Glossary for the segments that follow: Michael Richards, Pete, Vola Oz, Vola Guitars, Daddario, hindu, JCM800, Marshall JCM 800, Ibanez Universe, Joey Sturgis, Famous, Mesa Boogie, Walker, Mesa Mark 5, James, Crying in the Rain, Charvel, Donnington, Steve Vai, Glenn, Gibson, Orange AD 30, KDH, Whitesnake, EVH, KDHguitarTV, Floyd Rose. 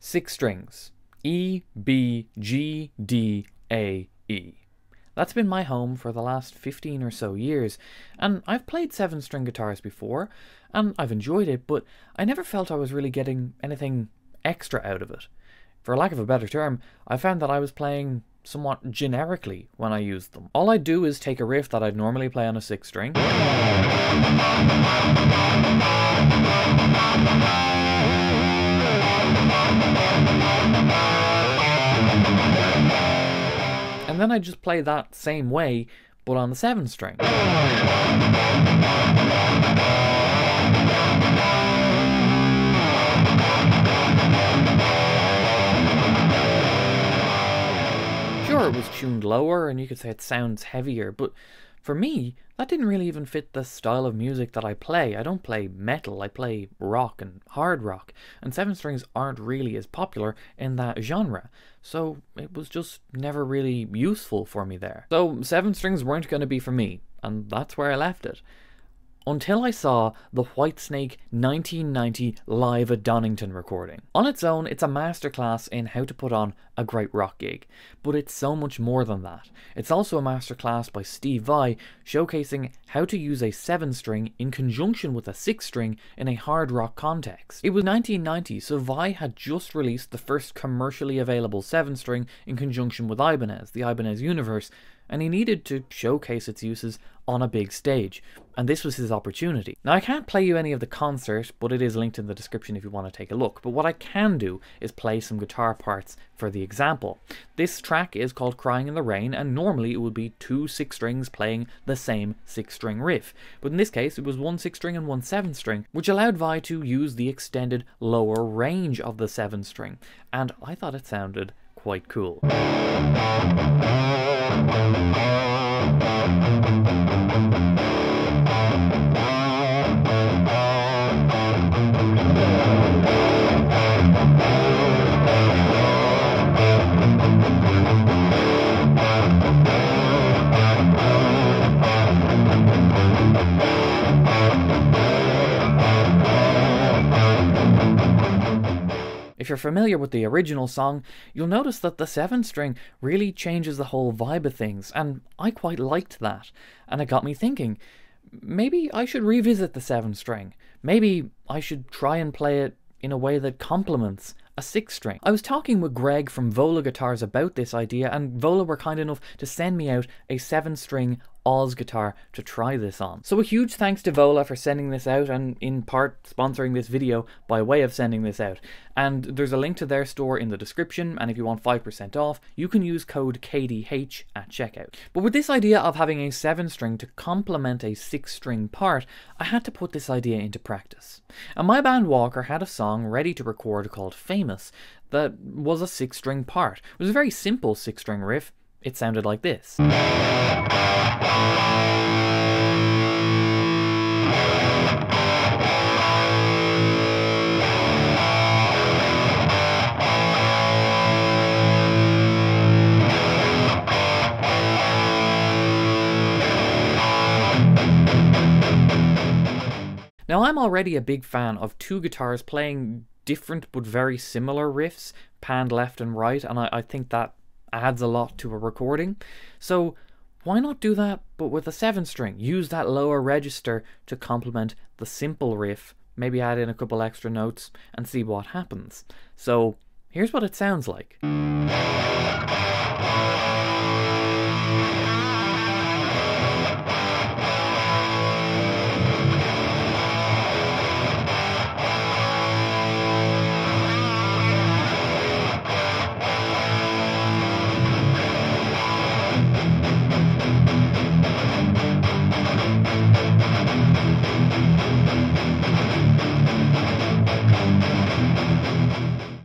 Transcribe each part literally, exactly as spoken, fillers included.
six strings. E, B, G, D, A, E. That's been my home for the last fifteen or so years, and I've played seven-string guitars before, and I've enjoyed it, but I never felt I was really getting anything extra out of it. For lack of a better term, I found that I was playing somewhat generically when I used them. All I do is take a riff that I'd normally play on a sixth string, and then I just play that same way, but on the seventh string. Sure, it was tuned lower, and you could say it sounds heavier, but for me, that didn't really even fit the style of music that I play. I don't play metal, I play rock and hard rock, and seven strings aren't really as popular in that genre, so it was just never really useful for me there. So seven strings weren't going to be for me, and that's where I left it. Until I saw the Whitesnake nineteen ninety live at Donnington recording. On its own, it's a masterclass in how to put on a great rock gig, but it's so much more than that. It's also a masterclass by Steve Vai, showcasing how to use a seven-string in conjunction with a six-string in a hard rock context. It was nineteen ninety, so Vai had just released the first commercially available seven-string in conjunction with Ibanez, the Ibanez Universe, and he needed to showcase its uses on a big stage, and this was his opportunity. Now I can't play you any of the concert, but it is linked in the description if you want to take a look, but what I can do is play some guitar parts for the example. This track is called Crying in the Rain, and normally it would be two six strings playing the same six string riff, but in this case it was one six string and one seven string, which allowed Vi to use the extended lower range of the seven string, and I thought it sounded quite cool. If you're familiar with the original song, you'll notice that the seven string really changes the whole vibe of things, and I quite liked that, and it got me thinking, maybe I should revisit the seven string, maybe I should try and play it in a way that complements a six string. I was talking with Greg from Vola Guitars about this idea, and Vola were kind enough to send me out a seven string Oz guitar to try this on. So a huge thanks to Vola for sending this out, and in part sponsoring this video by way of sending this out. And there's a link to their store in the description, and if you want five percent off, you can use code K D H at checkout. But with this idea of having a seven string to complement a six string part, I had to put this idea into practice. And my band Walker had a song ready to record called Famous that was a six string part. It was a very simple six string riff. It sounded like this. Now, I'm already a big fan of two guitars playing different but very similar riffs, panned left and right, and I, I think that adds a lot to a recording. So why not do that, but with a seven string? Use that lower register to complement the simple riff, maybe add in a couple extra notes and see what happens. So here's what it sounds like.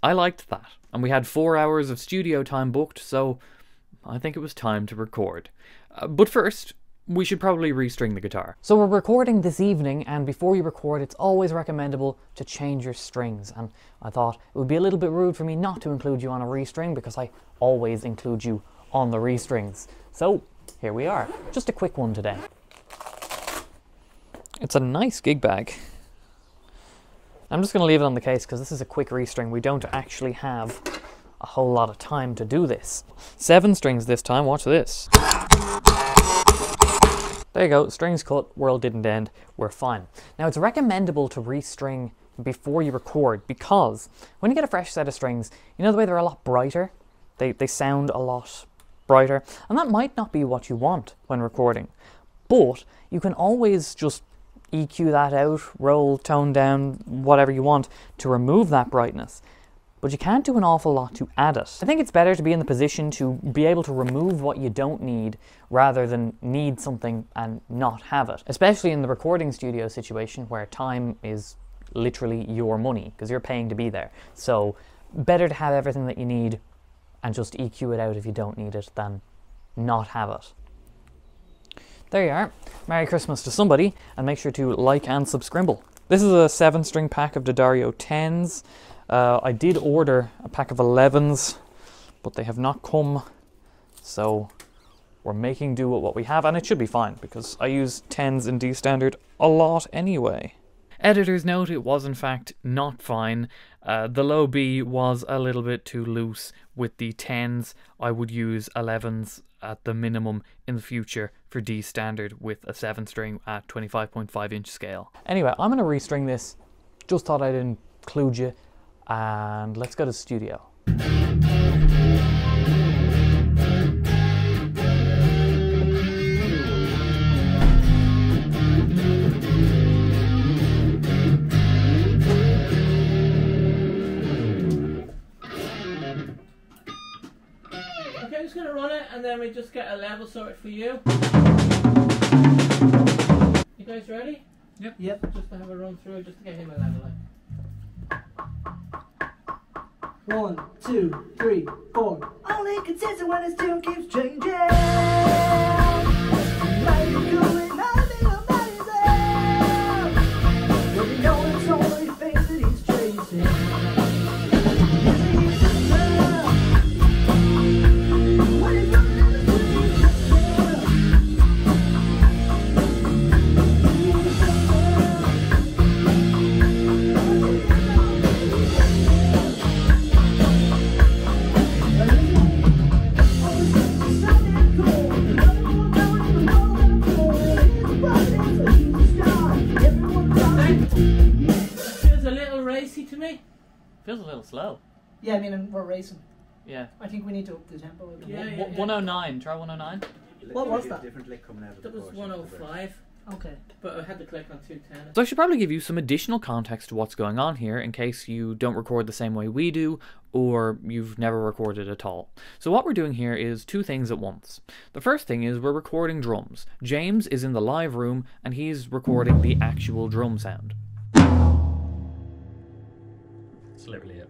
I liked that, and we had four hours of studio time booked, so I think it was time to record. Uh, but first, we should probably restring the guitar. So we're recording this evening, and before you record, it's always recommendable to change your strings, and I thought it would be a little bit rude for me not to include you on a restring, because I always include you on the restrings. So here we are, just a quick one today. It's a nice gig bag. I'm just going to leave it on the case because this is a quick restring. We don't actually have a whole lot of time to do this. Seven strings this time, watch this. There you go, strings cut, world didn't end, we're fine. Now it's recommendable to restring before you record because when you get a fresh set of strings, you know the way they're a lot brighter? They, they sound a lot brighter, and that might not be what you want when recording, but you can always just E Q that out, roll, tone down, whatever you want to remove that brightness. But you can't do an awful lot to add it. I think it's better to be in the position to be able to remove what you don't need rather than need something and not have it. Especially in the recording studio situation where time is literally your money because you're paying to be there. So better to have everything that you need and just E Q it out if you don't need it than not have it. There you are. Merry Christmas to somebody, and make sure to like and subscribe. This is a seven string pack of Daddario tens. Uh, I did order a pack of elevens, but they have not come, so we're making do with what we have, and it should be fine, because I use tens in D standard a lot anyway. Editor's note, it was in fact not fine. Uh, the low B was a little bit too loose with the tens. I would use elevens at the minimum in the future for D standard with a seven string at twenty-five point five inch scale. Anyway, I'm going to restring this. Just thought I'd include you. And let's go to the studio. Okay, I'm just going to run it and then we just get a level sorted for you. You guys ready? Yep. Yep. Just to have a run through, just to get him a level up. One, two, three, four. Only consistent when his tune keeps changing. Mighty cool and nothing about his ass. But you know it's only things that he's changing. Feels a little slow. Yeah, I mean, we're racing. Yeah. I think we need to up the tempo a little bit. Yeah, yeah, yeah. one oh nine. Try one oh nine. What was that? That was one oh five. Okay. But I had to click on two ten. So I should probably give you some additional context to what's going on here in case you don't record the same way we do or you've never recorded at all. So what we're doing here is two things at once. The first thing is we're recording drums. James is in the live room and he's recording the actual drum sound. Literally it.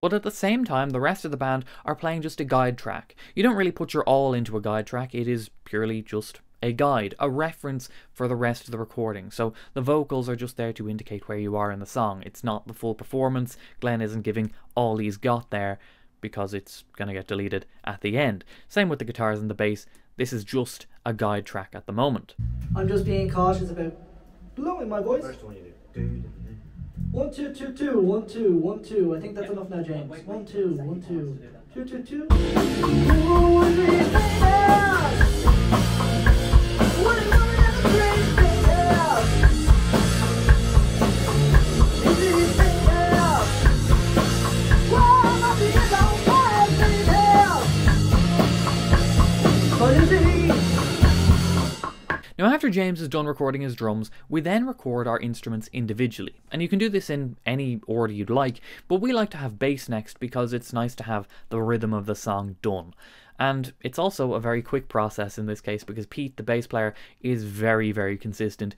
But at the same time, the rest of the band are playing just a guide track. You don't really put your all into a guide track, it is purely just a guide, a reference for the rest of the recording. So the vocals are just there to indicate where you are in the song. It's not the full performance. Glenn isn't giving all he's got there because it's gonna get deleted at the end. Same with the guitars and the bass. This is just a guide track at the moment. I'm just being cautious about blowing my voice. First one you do. One, two, two, two, one, two, one, two. I think that's enough now, James. One, two, one, two. Two, two, two. Now after James is done recording his drums, we then record our instruments individually, and you can do this in any order you'd like, but we like to have bass next because it's nice to have the rhythm of the song done. And it's also a very quick process in this case because Pete, the bass player, is very, very consistent.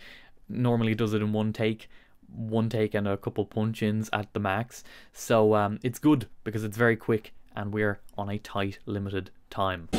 Normally does it in one take, one take and a couple punch-ins at the max, so um, it's good because it's very quick and we're on a tight, limited time.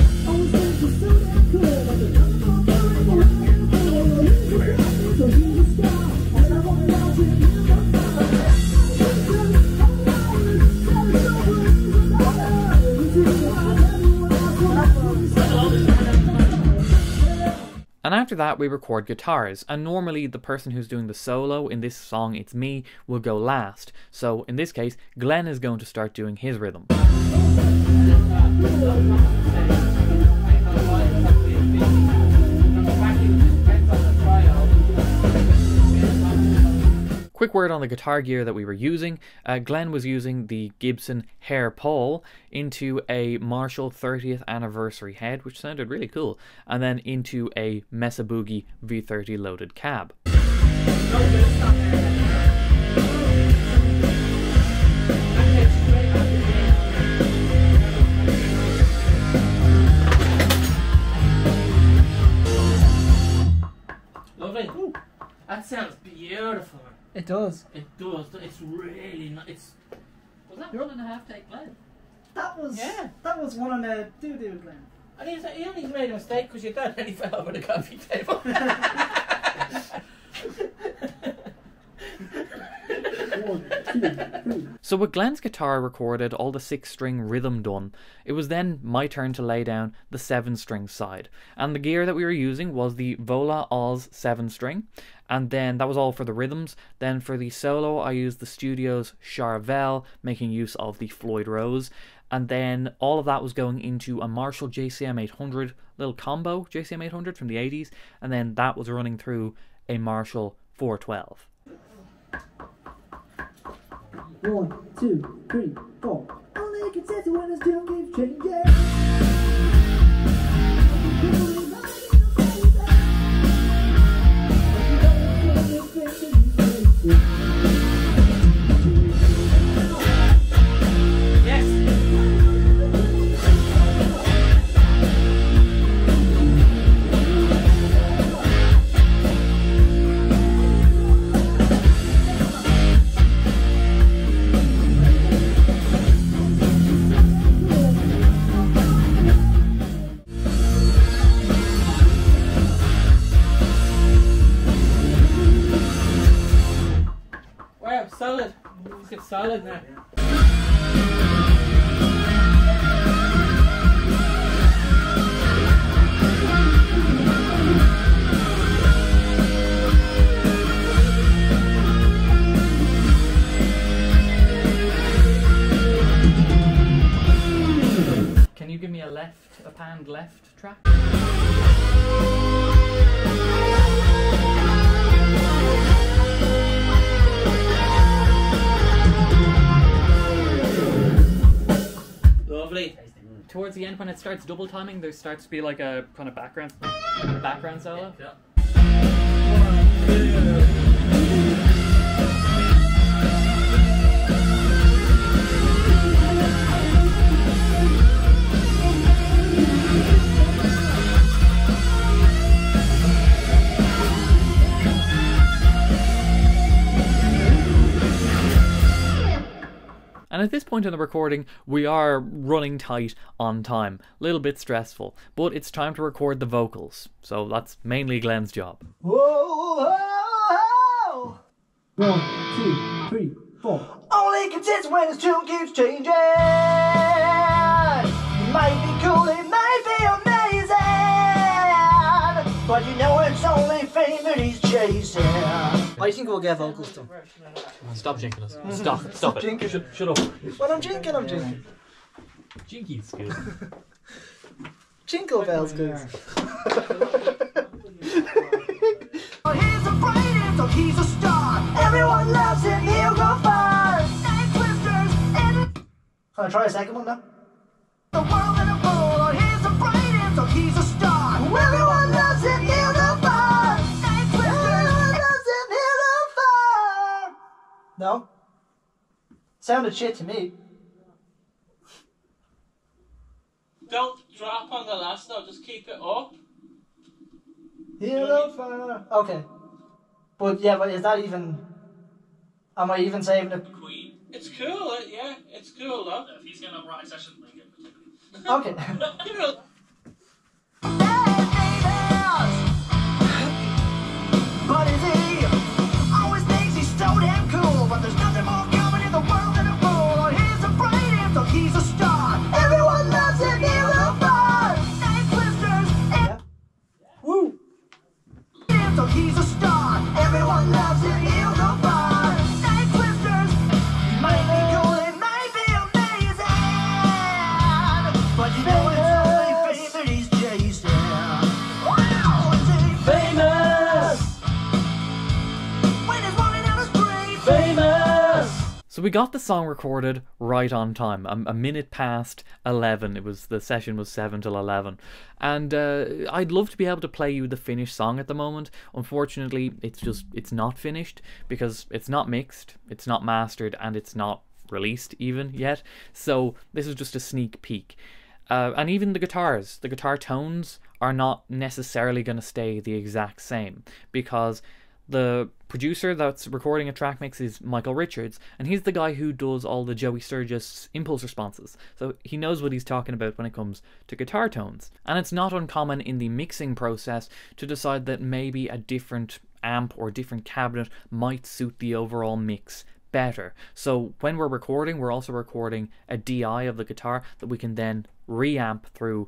And after that we record guitars, and normally the person who's doing the solo, in this song it's me, will go last. So in this case Glenn is going to start doing his rhythm. Quick word on the guitar gear that we were using. Uh, Glenn was using the Gibson hair pole into a Marshall thirtieth anniversary head, which sounded really cool, and then into a Mesa Boogie V thirty loaded cab. Lovely. Ooh. That sounds beautiful. It does. It does. It's really nice. It's... Was that one and a half take Glenn? That was... Yeah. That was one and a doo-doo Glenn. And he, was, he only made a mistake because your dad nearly fell over the coffee table. So with Glenn's guitar recorded, all the six string rhythm done, it was then my turn to lay down the seven string side, and the gear that we were using was the Vola Oz seven string, and then that was all for the rhythms. Then for the solo I used the studio's Charvel, making use of the Floyd Rose, and then all of that was going into a Marshall J C M eight hundred, little combo J C M eight hundred from the eighties, and then that was running through a Marshall four twelve. One, two, three, four. Only a consensus when it's don't give change. Solid now. Can you give me a left, a panned left track? Towards the end, when it starts double timing, there starts to be like a kind of background background solo. Yeah, and at this point in the recording, we are running tight on time. A little bit stressful, but it's time to record the vocals. So that's mainly Glenn's job. Whoa, oh, oh. One, two, three, four. Only consist when his tune keeps changing. It might be cool, it might be amazing, but you know it's only fame that he's chasing. I think we'll get vocals done. Stop jinking us. Stop. Stop, Stop it. Jinking. Shut, shut up. Well, I'm jinking, I'm jinking. Jinky's good. Jingle bells good. Well, he's a brightest, so he's a star. Everyone loves him, he'll go far. Night twisters and... Can I try a second one now? The world in a bowl. He's a brightest, so he's a star. Everyone loves him, he'll go far. No? Sounded shit to me. Don't drop on the last note, just keep it up. Hello, fire. Okay. But yeah, but is that even... Am I even saving it? Queen. It's cool, yeah, it's cool though. If he's getting up right, I shouldn't make it. Okay. You know. But is it? So we got the song recorded right on time, a, a minute past eleven. It was, the session was seven till eleven. And uh, I'd love to be able to play you the finished song at the moment. Unfortunately, it's just, it's not finished because it's not mixed, it's not mastered, and it's not released even yet. So this is just a sneak peek. Uh, and even the guitars, the guitar tones are not necessarily going to stay the exact same, because the producer that's recording a track mix is Michael Richards, and he's the guy who does all the Joey Sturgis impulse responses, so he knows what he's talking about when it comes to guitar tones. And it's not uncommon in the mixing process to decide that maybe a different amp or different cabinet might suit the overall mix better. So when we're recording, we're also recording a D I of the guitar that we can then reamp through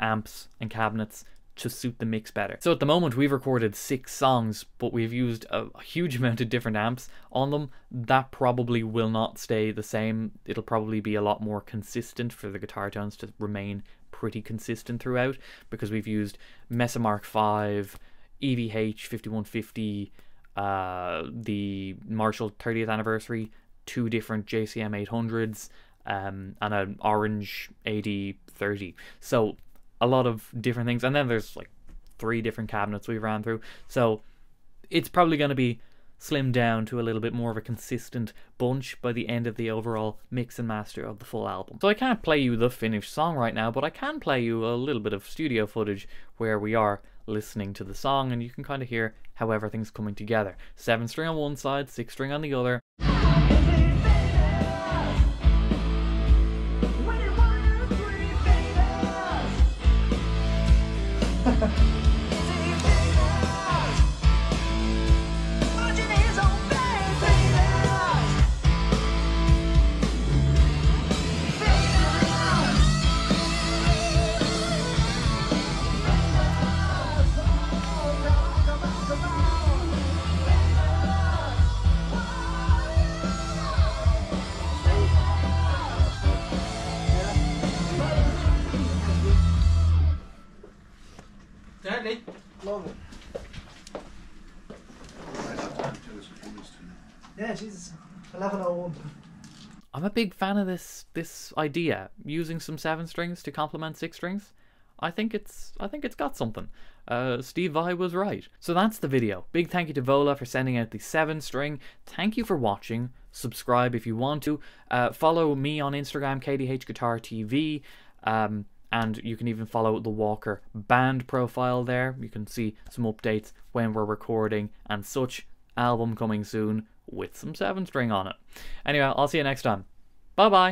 amps and cabinets to suit the mix better. So at the moment we've recorded six songs, but we've used a huge amount of different amps on them. That probably will not stay the same. It'll probably be a lot more consistent for the guitar tones to remain pretty consistent throughout, because we've used Mesa Mark five, E V H fifty-one fifty, uh, the Marshall thirtieth anniversary, two different J C M eight hundreds, um, and an Orange A D thirty. So a lot of different things, and then there's like three different cabinets we ran through, so it's probably going to be slimmed down to a little bit more of a consistent bunch by the end of the overall mix and master of the full album. So I can't play you the finished song right now, but I can play you a little bit of studio footage where we are listening to the song, and you can kind of hear how everything's coming together. Seven string on one side, six string on the other. Love it. Yeah, she's eleven oh one. I'm a big fan of this this idea, using some seven strings to complement six strings. I think it's I think it's got something. Uh, Steve Vai was right. So that's the video. Big thank you to Vola for sending out the seven string. Thank you for watching. Subscribe if you want to. Uh, follow me on Instagram, K D H guitar T V. Um, And you can even follow the Walker band profile there. You can see some updates when we're recording and such. Album coming soon with some seven string on it. Anyway, I'll see you next time. Bye bye.